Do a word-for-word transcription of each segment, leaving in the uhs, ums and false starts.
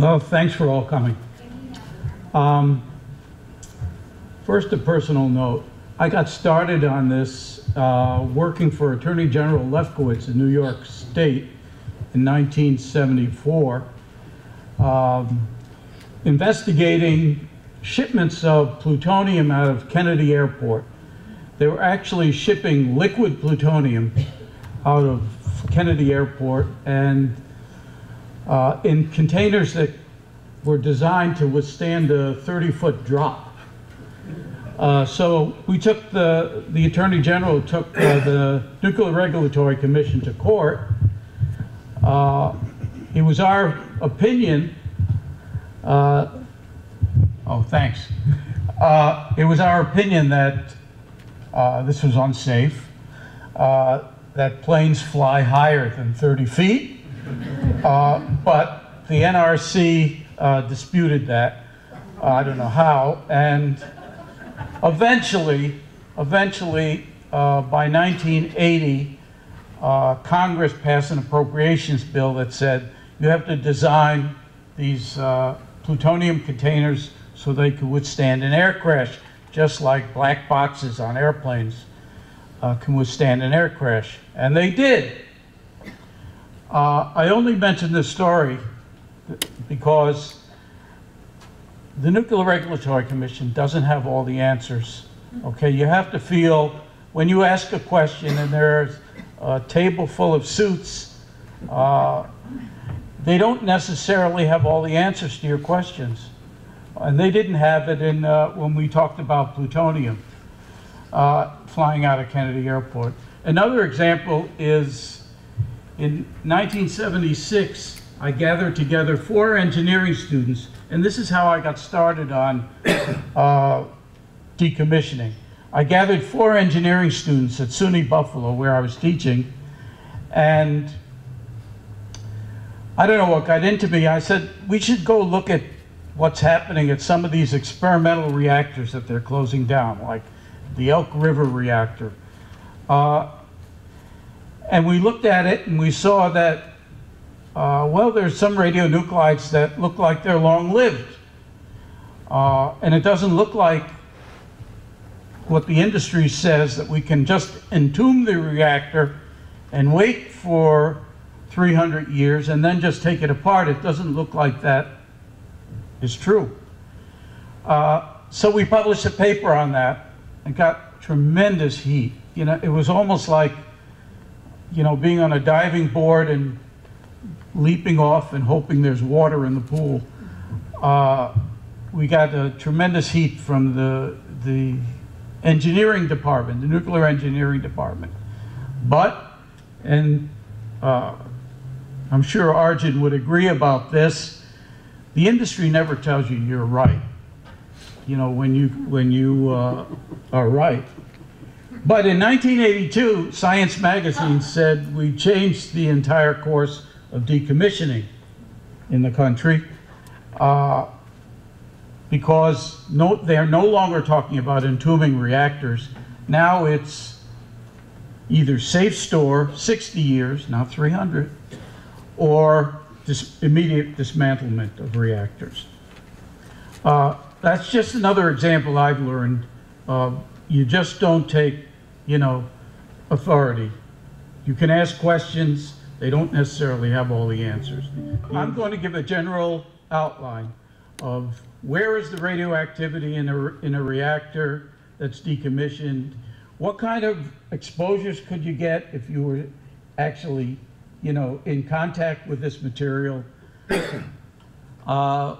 Well, thanks for all coming. Um, first, a personal note. I got started on this uh, working for Attorney General Lefkowitz in New York State in nineteen seventy-four, um, investigating shipments of plutonium out of Kennedy Airport. They were actually shipping liquid plutonium out of Kennedy Airport, and uh, in containers that were designed to withstand a thirty-foot drop. Uh, so we took the, the Attorney General took uh, the Nuclear Regulatory Commission to court. Uh, it was our opinion, uh, oh thanks, uh, it was our opinion that uh, this was unsafe, uh, that planes fly higher than thirty feet, uh, but the N R C uh, disputed that, uh, I don't know how, and Eventually, eventually, uh, by nineteen eighty, uh, Congress passed an appropriations bill that said you have to design these uh, plutonium containers so they could withstand an air crash, just like black boxes on airplanes uh, can withstand an air crash. And they did. Uh, I only mention this story because the Nuclear Regulatory Commission doesn't have all the answers, okay? You have to feel, when you ask a question and there's a table full of suits, uh, they don't necessarily have all the answers to your questions. And they didn't have it in, uh, when we talked about plutonium uh, flying out of Kennedy Airport. Another example is in nineteen seventy-six, I gathered together four engineering students, and this is how I got started on uh, decommissioning. I gathered four engineering students at SUNY Buffalo, where I was teaching, and I don't know what got into me. I said, we should go look at what's happening at some of these experimental reactors that they're closing down, like the Elk River reactor. Uh, and we looked at it, and we saw that Uh, well, there's some radionuclides that look like they're long-lived, uh, and it doesn't look like what the industry says, that we can just entomb the reactor and wait for three hundred years and then just take it apart. It doesn't look like that is true. Uh, so we published a paper on that and got tremendous heat. You know, it was almost like, you know, being on a diving board and leaping off and hoping there's water in the pool. Uh, we got a tremendous heat from the, the engineering department, the nuclear engineering department. But, and uh, I'm sure Arjun would agree about this, the industry never tells you you're right, you know, when you, when you uh, are right. But in nineteen eighty-two, Science Magazine said we changed the entire course of decommissioning in the country, uh, because no, they're no longer talking about entombing reactors. Now it's either safe store, sixty years, not three hundred, or dis immediate dismantlement of reactors. Uh, that's just another example I've learned. Uh, you just don't take, you know, authority. You can ask questions. They don't necessarily have all the answers. I'm going to give a general outline of where is the radioactivity in a, in a reactor that's decommissioned. What kind of exposures could you get if you were actually, you know, in contact with this material? Uh,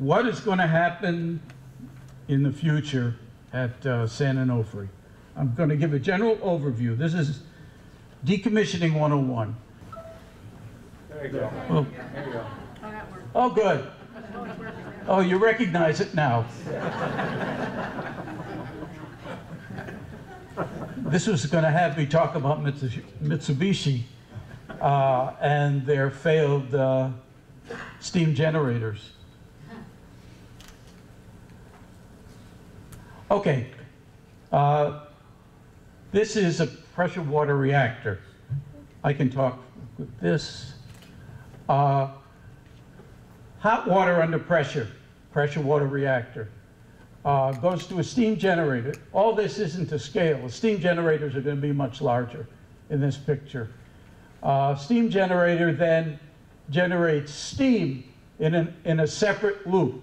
what is going to happen in the future at uh, San Onofre? I'm going to give a general overview. This is Decommissioning one oh one. There you go. Oh, there you go. Oh good. Oh, you recognize it now. This was going to have me talk about Mitsubishi uh, and their failed uh, steam generators. Okay. Uh, this is a pressure water reactor. I can talk with this. Uh, Hot water under pressure, pressure water reactor, uh, goes to a steam generator. All this isn't to scale. The steam generators are going to be much larger in this picture. Uh, steam generator then generates steam in, an, in a separate loop.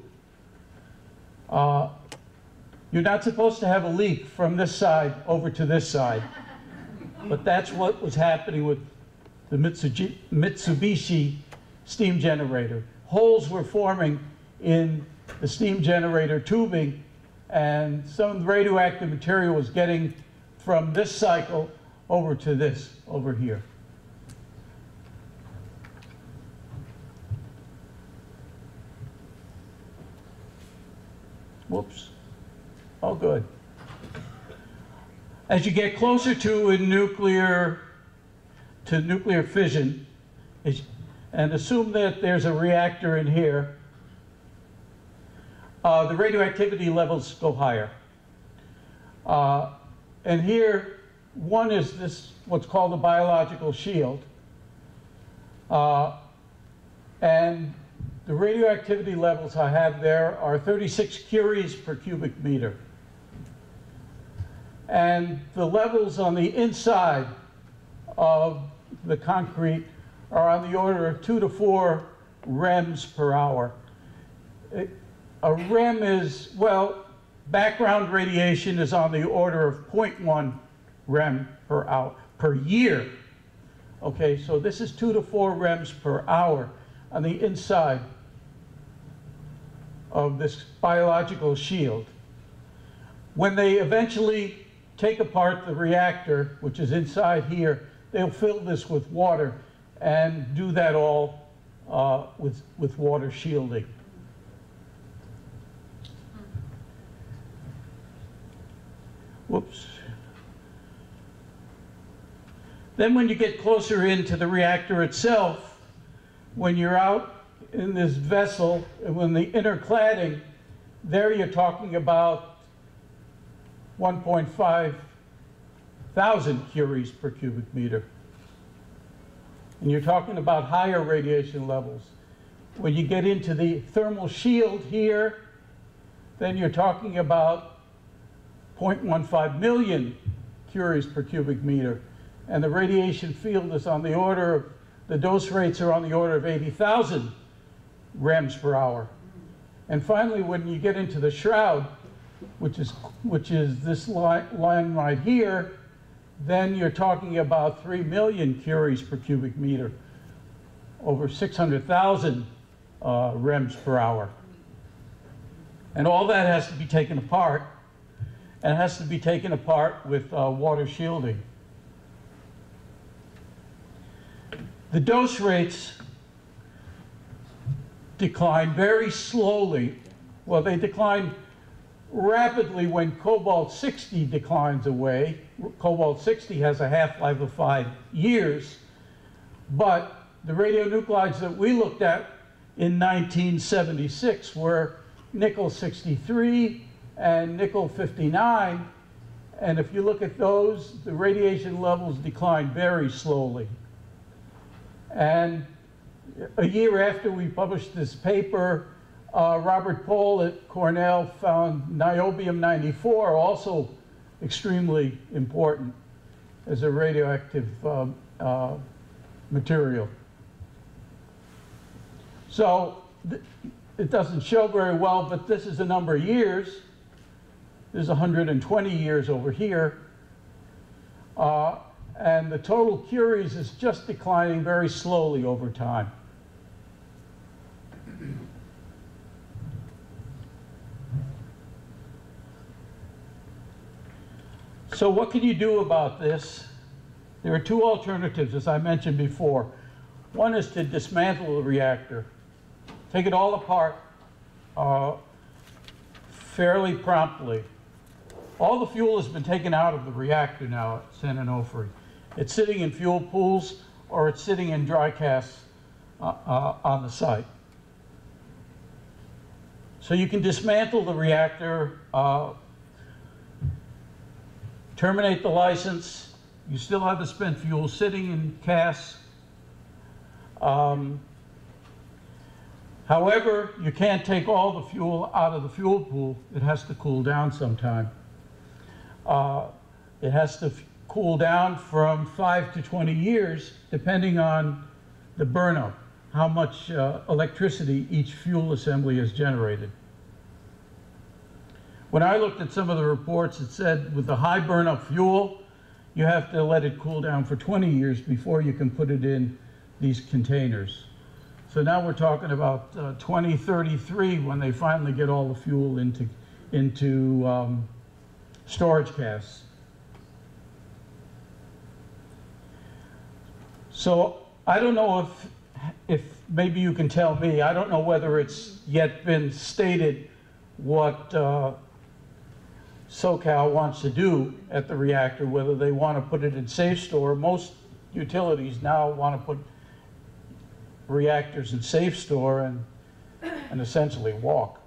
Uh, you're not supposed to have a leak from this side over to this side, but that's what was happening with the Mitsubishi steam generator. Holes were forming in the steam generator tubing, and some radioactive material was getting from this cycle over to this, over here. Whoops. Oh, good. As you get closer to a nuclear, to nuclear fission, and assume that there's a reactor in here, uh, the radioactivity levels go higher. Uh, and here, one is this, what's called the biological shield. Uh, and the radioactivity levels I have there are thirty-six curies per cubic meter. And the levels on the inside of the concrete are on the order of two to four rems per hour. It, a rem is, well, background radiation is on the order of zero point one rem per hour, per year. Okay, so this is two to four rems per hour on the inside of this biological shield. When they eventually take apart the reactor, which is inside here, they'll fill this with water and do that all uh, with, with water shielding. Whoops. Then when you get closer into the reactor itself, when you're out in this vessel, and when the inner cladding, there you're talking about one point five thousand curies per cubic meter. And you're talking about higher radiation levels. When you get into the thermal shield here, then you're talking about zero point one five million curies per cubic meter. And the radiation field is on the order of, the dose rates are on the order of eighty thousand rems per hour. And finally, when you get into the shroud, which is, which is this line, line right here, then you're talking about three million curies per cubic meter, over six hundred thousand uh, rems per hour. And all that has to be taken apart, and it has to be taken apart with uh, water shielding. The dose rates decline very slowly. Well, they decline rapidly when cobalt sixty declines away. Cobalt sixty has a half-life of five years, but the radionuclides that we looked at in nineteen seventy-six were nickel sixty-three and nickel fifty-nine, and if you look at those, the radiation levels decline very slowly. And a year after we published this paper, uh, Robert Pohl at Cornell found niobium ninety-four, also extremely important as a radioactive uh, uh, material. So it doesn't show very well, but this is a number of years. There's one hundred twenty years over here. Uh, and the total curies is just declining very slowly over time. So what can you do about this? There are two alternatives, as I mentioned before. One is to dismantle the reactor, take it all apart uh, fairly promptly. All the fuel has been taken out of the reactor now at San Onofre. It's sitting in fuel pools, or it's sitting in dry casts uh, uh, on the site. So you can dismantle the reactor, uh, terminate the license. You still have the spent fuel sitting in casts. Um, However, you can't take all the fuel out of the fuel pool. It has to cool down sometime. Uh, it has to cool down from five to twenty years, depending on the burnup, how much uh, electricity each fuel assembly has generated. When I looked at some of the reports, it said with the high burnup fuel, you have to let it cool down for twenty years before you can put it in these containers. So now we're talking about uh, twenty thirty-three when they finally get all the fuel into, into um, storage casks. So I don't know if, if maybe you can tell me, I don't know whether it's yet been stated what uh, SoCal wants to do at the reactor, whether they want to put it in safe store. Most utilities now want to put reactors in safe store and, and essentially walk.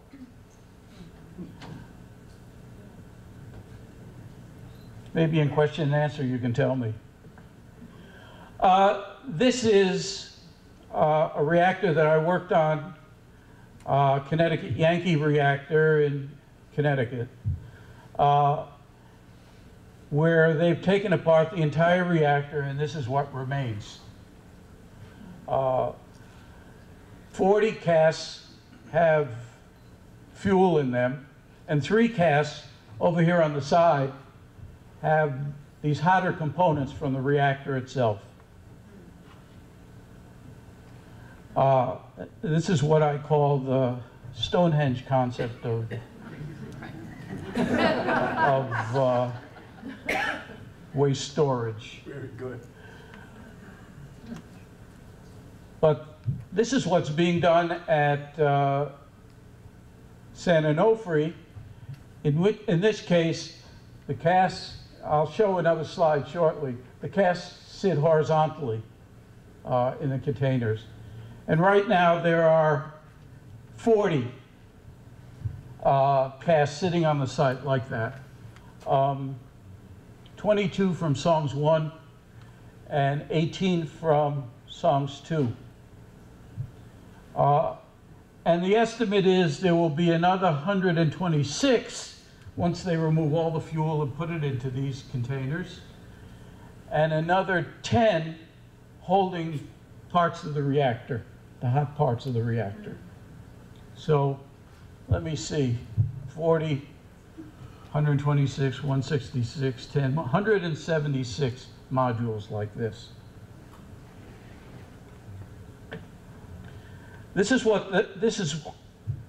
Maybe in question and answer you can tell me. Uh, this is uh, a reactor that I worked on, uh, Connecticut Yankee reactor in Connecticut, uh, where they've taken apart the entire reactor, and this is what remains. Uh, forty casks have fuel in them, and three casks over here on the side have these hotter components from the reactor itself. Uh, this is what I call the Stonehenge concept of, of uh, waste storage. Very good. But this is what's being done at uh, San Onofre. In, which, in this case, the casks, I'll show another slide shortly, the casks sit horizontally uh, in the containers. And right now there are forty uh, casks sitting on the site like that. Um, twenty-two from Psalms one and eighteen from Psalms two. Uh, and the estimate is there will be another one hundred twenty-six once they remove all the fuel and put it into these containers, and another ten holding parts of the reactor, the hot parts of the reactor. So let me see, forty, one hundred twenty-six, one hundred sixty-six, ten, one hundred seventy-six modules like this. This is what, the, this is,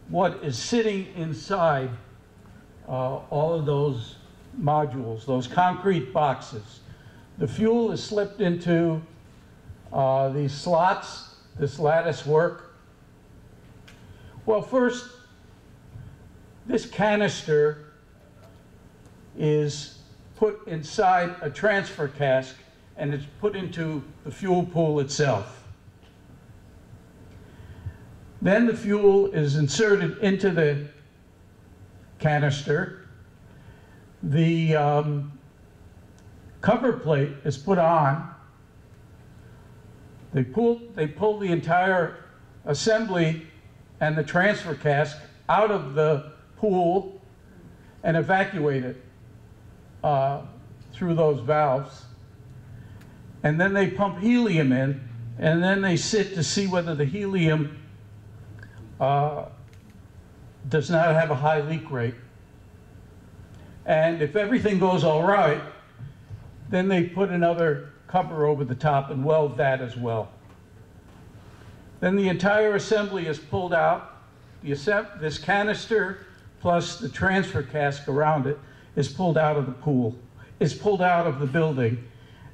what is sitting inside uh, all of those modules, those concrete boxes. The fuel is slipped into uh, these slots, this lattice work. Well, first, this canister is put inside a transfer cask, and it's put into the fuel pool itself. Then the fuel is inserted into the canister. The um, cover plate is put on. They pull, they pull the entire assembly and the transfer cask out of the pool and evacuate it uh, through those valves. And then they pump helium in, and then they sit to see whether the helium Uh, does not have a high leak rate. And if everything goes all right, then they put another cover over the top and weld that as well. Then the entire assembly is pulled out. The this canister plus the transfer cask around it is pulled out of the pool, is pulled out of the building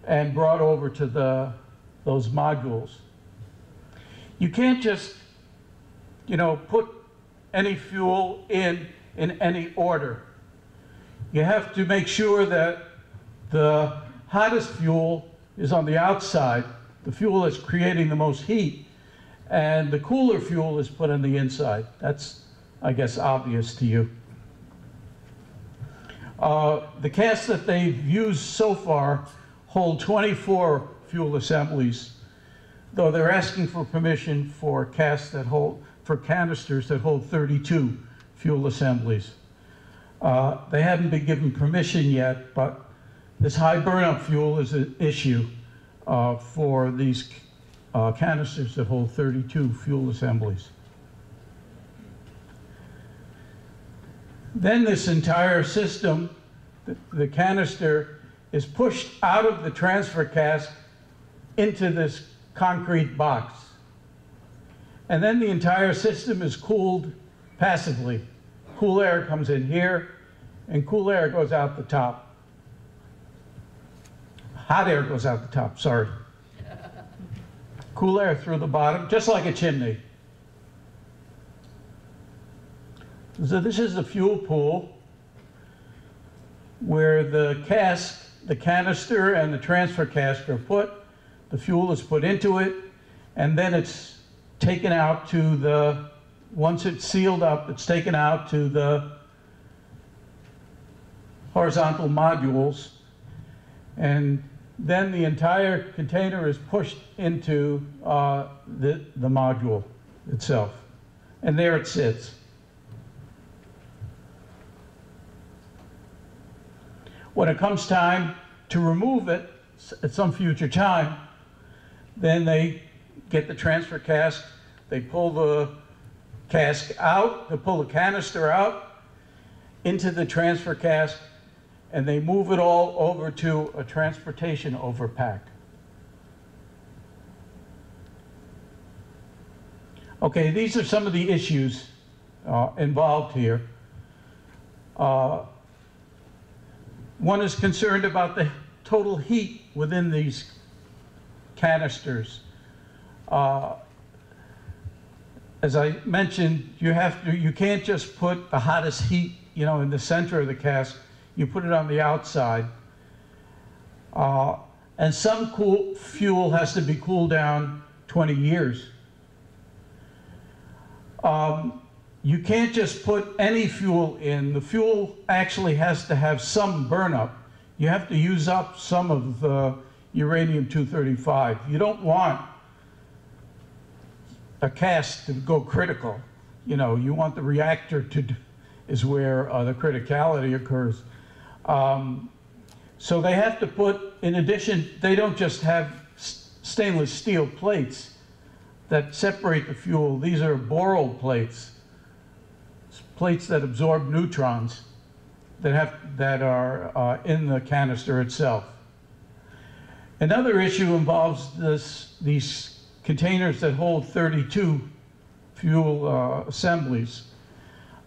and brought over to the, those modules. You can't just you know, put any fuel in in any order. You have to make sure that the hottest fuel is on the outside, the fuel that's creating the most heat, and the cooler fuel is put on the inside. That's, I guess, obvious to you. Uh, the casks that they've used so far hold twenty-four fuel assemblies, though they're asking for permission for casks that hold for canisters that hold thirty-two fuel assemblies. Uh, they hadn't been given permission yet, but this high burnup fuel is an issue uh, for these uh, canisters that hold thirty-two fuel assemblies. Then this entire system, the, the canister, is pushed out of the transfer cask into this concrete box. And then the entire system is cooled passively. Cool air comes in here, and cool air goes out the top. Hot air goes out the top, sorry. Cool air through the bottom, just like a chimney. So this is the fuel pool where the cask, the canister and the transfer cask are put. The fuel is put into it, and then it's taken out to the, once it's sealed up, it's taken out to the horizontal modules, and then the entire container is pushed into uh, the, the module itself. And there it sits. When it comes time to remove it at some future time, then they get the transfer cask, they pull the cask out, they pull the canister out into the transfer cask, and they move it all over to a transportation overpack. Okay, these are some of the issues uh, involved here. Uh, one is concerned about the total heat within these canisters. Uh, as I mentioned, you have to, you can't just put the hottest heat, you know, in the center of the cask. You put it on the outside, uh, and some cool fuel has to be cooled down twenty years. Um, you can't just put any fuel in. The fuel actually has to have some burnup. You have to use up some of the uranium two thirty-five. You don't want a cask to go critical. You know, you want the reactor to do, is where uh, the criticality occurs. Um, so they have to put, in addition, they don't just have st stainless steel plates that separate the fuel. These are boral plates, plates that absorb neutrons that, have, that are uh, in the canister itself. Another issue involves this, these containers that hold thirty-two fuel uh, assemblies.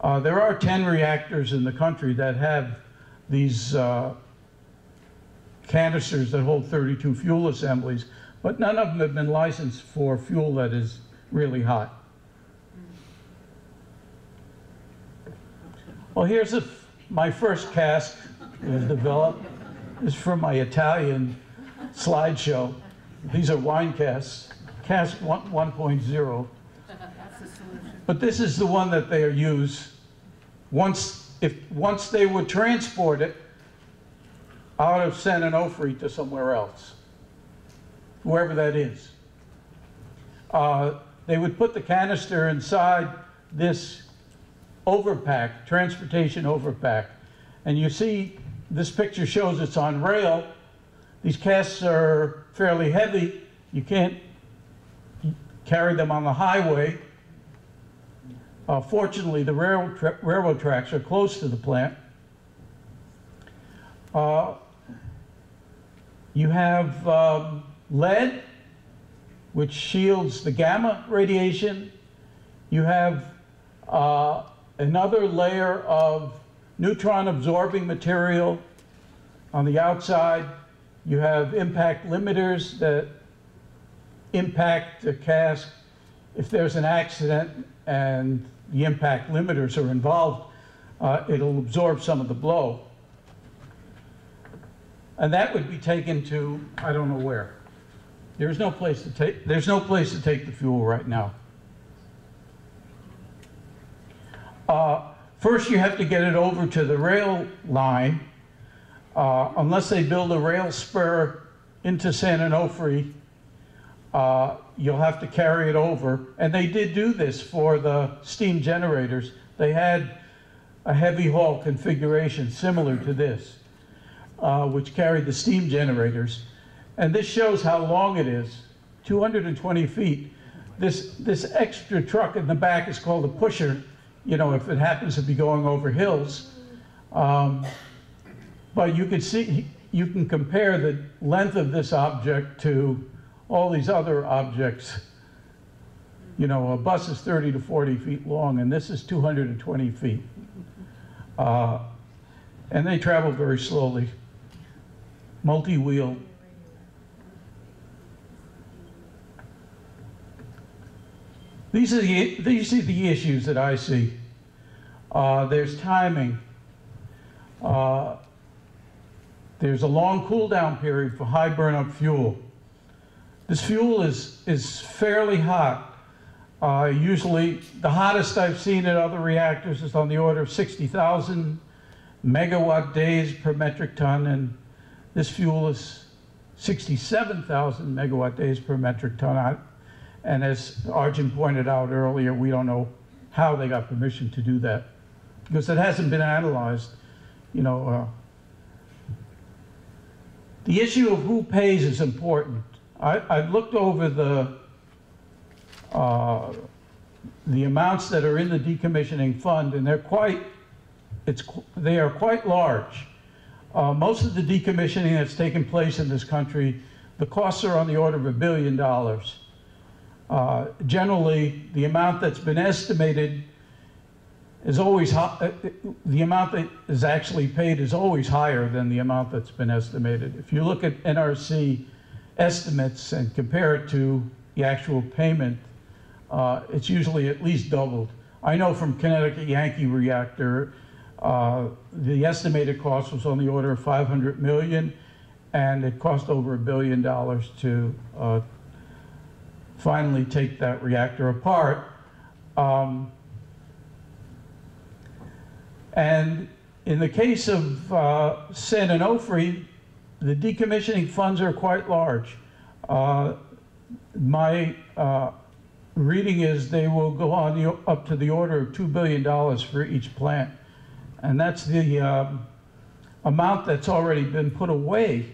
Uh, there are ten reactors in the country that have these uh, canisters that hold thirty-two fuel assemblies, but none of them have been licensed for fuel that is really hot. Well, here's a f my first cask that was developed. This is from my Italian slideshow. These are wine casks, cask one point oh. But this is the one that they use. Once, if, once they would transport it out of San Onofre to somewhere else, whoever that is. Uh, they would put the canister inside this overpack, transportation overpack. And you see, this picture shows it's on rail. These casks are fairly heavy. You can't carry them on the highway. Uh, fortunately, the railroad, tra railroad tracks are close to the plant. Uh, you have um, lead, which shields the gamma radiation. You have uh, another layer of neutron-absorbing material on the outside. You have impact limiters that impact the cask. If there's an accident and the impact limiters are involved, uh, it'll absorb some of the blow. And that would be taken to, I don't know where. There's no place to take, there's no place to take the fuel right now. Uh, first, you have to get it over to the rail line, uh, unless they build a rail spur into San Onofre. uh, you'll have to carry it over. And they did do this for the steam generators. They had a heavy haul configuration similar to this, uh, which carried the steam generators. And this shows how long it is, two hundred twenty feet. This, this extra truck in the back is called a pusher, you know, if it happens to be going over hills. Um, but you can see, you can compare the length of this object to all these other objects. You know, a bus is thirty to forty feet long, and this is two hundred twenty feet. Uh, and they travel very slowly, multi-wheel. These are the, these are the issues that I see. Uh, there's timing. Uh, there's a long cool-down period for high burn-up fuel. This fuel is, is fairly hot. Uh, usually, the hottest I've seen at other reactors is on the order of sixty thousand megawatt days per metric ton, and this fuel is sixty-seven thousand megawatt days per metric ton. I, and as Arjun pointed out earlier, we don't know how they got permission to do that, because it hasn't been analyzed. You know, uh, the issue of who pays is important. I, I've looked over the uh, the amounts that are in the decommissioning fund, and they're quite it's they are quite large. Uh, most of the decommissioning that's taken place in this country, the costs are on the order of a billion dollars. Uh, generally, the amount that's been estimated is always high, the amount that is actually paid is always higher than the amount that's been estimated. If you look at N R C estimates and compare it to the actual payment, uh, it's usually at least doubled. I know from Connecticut Yankee reactor, uh, the estimated cost was on the order of five hundred million dollars, and it cost over a billion dollars to uh, finally take that reactor apart. Um, And in the case of uh, San Onofre, the decommissioning funds are quite large. Uh, my uh, reading is they will go on the, up to the order of two billion dollars for each plant, and that's the uh, amount that's already been put away.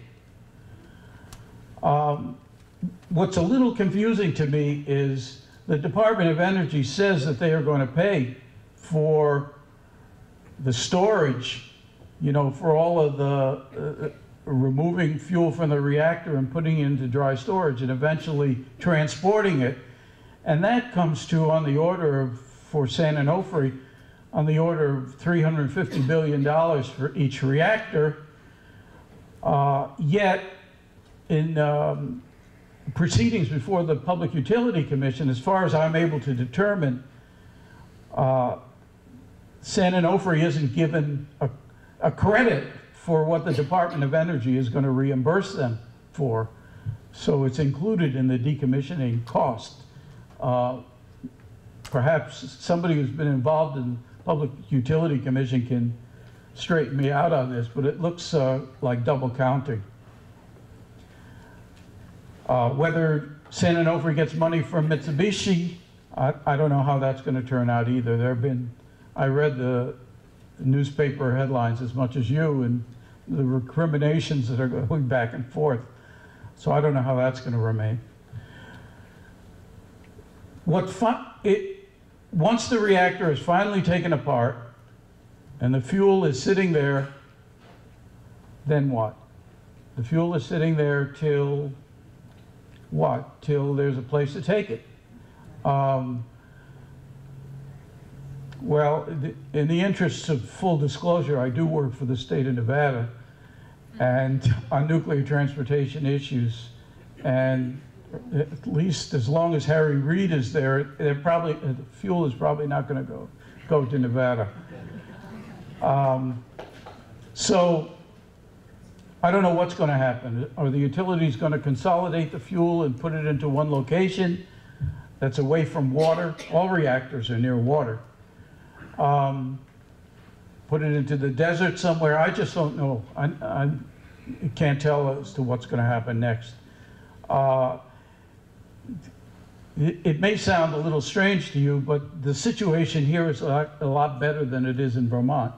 Um, what's a little confusing to me is the Department of Energy says that they are going to pay for the storage, you know, for all of the uh, removing fuel from the reactor and putting it into dry storage and eventually transporting it. And that comes to on the order of, for San Onofre, on the order of three hundred fifty billion dollars for each reactor. Uh, yet, in um, proceedings before the Public Utility Commission, as far as I'm able to determine, uh, San Onofre isn't given a, a credit for what the Department of Energy is going to reimburse them for. So it's included in the decommissioning cost. Uh, perhaps somebody who's been involved in Public Utility Commission can straighten me out on this, but it looks uh, like double counting. Uh, whether San Onofre gets money from Mitsubishi, I, I don't know how that's going to turn out either. There have been I read the newspaper headlines as much as you, and the recriminations that are going back and forth. So I don't know how that's going to remain. What it, once the reactor is finally taken apart and the fuel is sitting there, then what? The fuel is sitting there till what? Till there's a place to take it. Um, Well, in the interests of full disclosure, I do work for the state of Nevada and on nuclear transportation issues. And at least as long as Harry Reid is there, they're probably, the fuel is probably not going to go go to Nevada. Um, so I don't know what's going to happen. Are the utilities going to consolidate the fuel and put it into one location that's away from water? All reactors are near water. Um, put it into the desert somewhere. I just don't know. I, I can't tell as to what's going to happen next. Uh, it may sound a little strange to you, but the situation here is a lot, a lot better than it is in Vermont.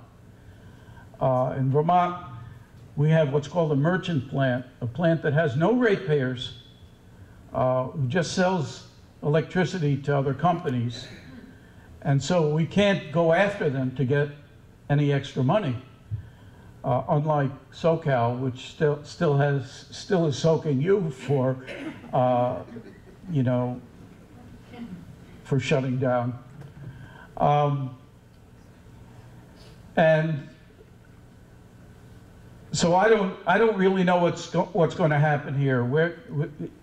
Uh, in Vermont, we have what's called a merchant plant, a plant that has no ratepayers, uh, who just sells electricity to other companies. And so we can't go after them to get any extra money, uh, unlike SoCal, which still still has still is soaking you for, uh, you know, for shutting down. Um, and so I don't I don't really know what's go what's going to happen here. We're,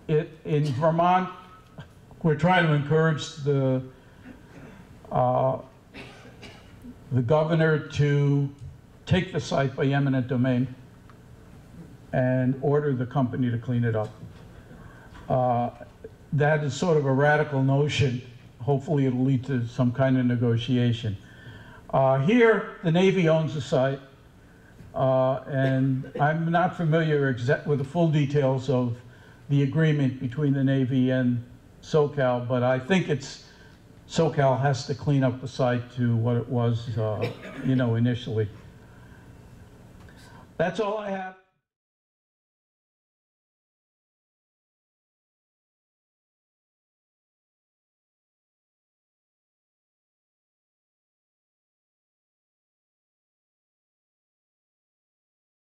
it, in Vermont, we're trying to encourage the. Uh, the governor to take the site by eminent domain and order the company to clean it up. Uh, that is sort of a radical notion. Hopefully it'll lead to some kind of negotiation. Uh, here, the Navy owns the site, uh, and I'm not familiar with the full details of the agreement between the Navy and SoCal, but I think it's SoCal has to clean up the site to what it was, uh, you know, initially. That's all I have.